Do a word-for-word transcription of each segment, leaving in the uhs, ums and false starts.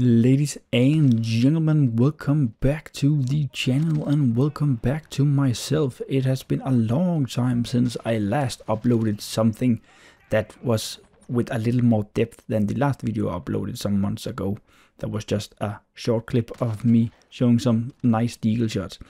Ladies and gentlemen, welcome back to the channel and welcome back to myself. It has been a long time since I last uploaded something that was with a little more depth than the last video I uploaded some months ago. That was just a short clip of me showing some nice deagle shots.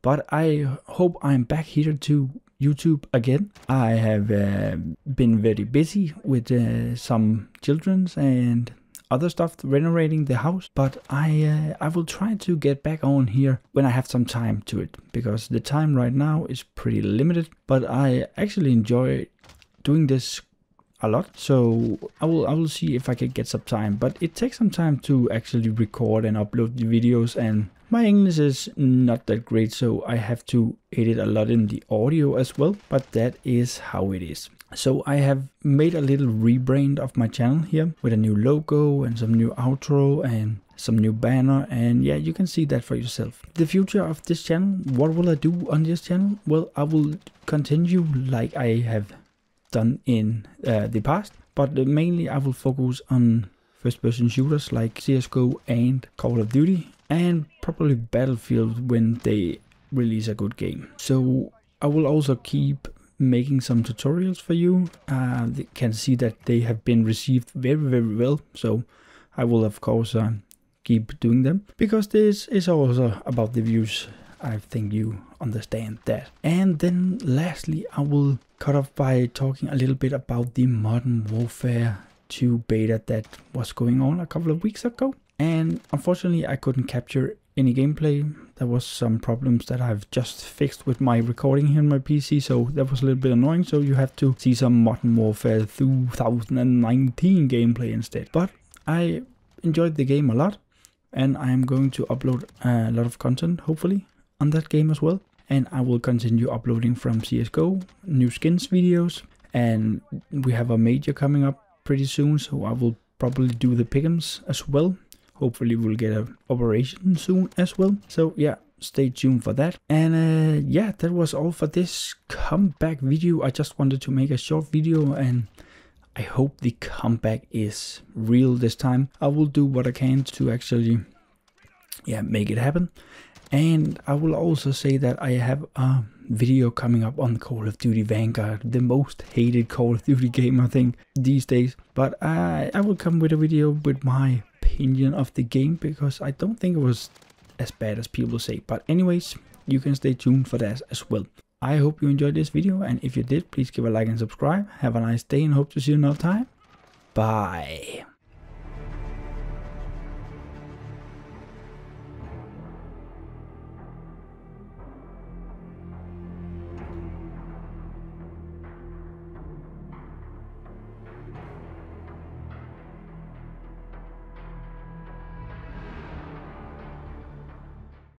But I hope I'm back here to YouTube again. I have uh, been very busy with uh, some children's and other stuff, renovating the house, but I uh, I will try to get back on here when I have some time to it, because the time right now is pretty limited, but I actually enjoy doing this a lot, so I will, I will see if I can get some time, but it takes some time to actually record and upload the videos, and my English is not that great, so I have to edit a lot in the audio as well, but that is how it is. So I have made a little rebrand of my channel here with a new logo and some new outro and some new banner, and yeah, you can see that for yourself. The future of this channel, what will I do on this channel? Well, I will continue like I have done in uh, the past, but mainly I will focus on first-person shooters like C S G O and Call of Duty and probably Battlefield when they release a good game. So I will also keep making some tutorials for you. Uh, you can see that they have been received very very well, so I will of course uh, keep doing them, because this is also about the views. I think you understand that. And then lastly, I will cut off by talking a little bit about the Modern Warfare two beta that was going on a couple of weeks ago, and unfortunately I couldn't capture any gameplay. There was some problems that I've just fixed with my recording here on my P C, so that was a little bit annoying, so you have to see some Modern Warfare two thousand nineteen gameplay instead. But I enjoyed the game a lot, and I am going to upload a lot of content, hopefully, on that game as well. And I will continue uploading from C S G O, new skins videos, and we have a major coming up pretty soon, so I will probably do the pick'ems as well. Hopefully we'll get an operation soon as well. So yeah, stay tuned for that. And uh, yeah, that was all for this comeback video. I just wanted to make a short video, and I hope the comeback is real this time. I will do what I can to actually, yeah, make it happen. And I will also say that I have a video coming up on Call of Duty Vanguard, the most hated Call of Duty game I think these days. But I, I will come with a video with my opinion of the game, because I don't think it was as bad as people say. But anyways, you can stay tuned for that as well. I hope you enjoyed this video, and if you did, please give a like and subscribe. Have a nice day and hope to see you another time. Bye.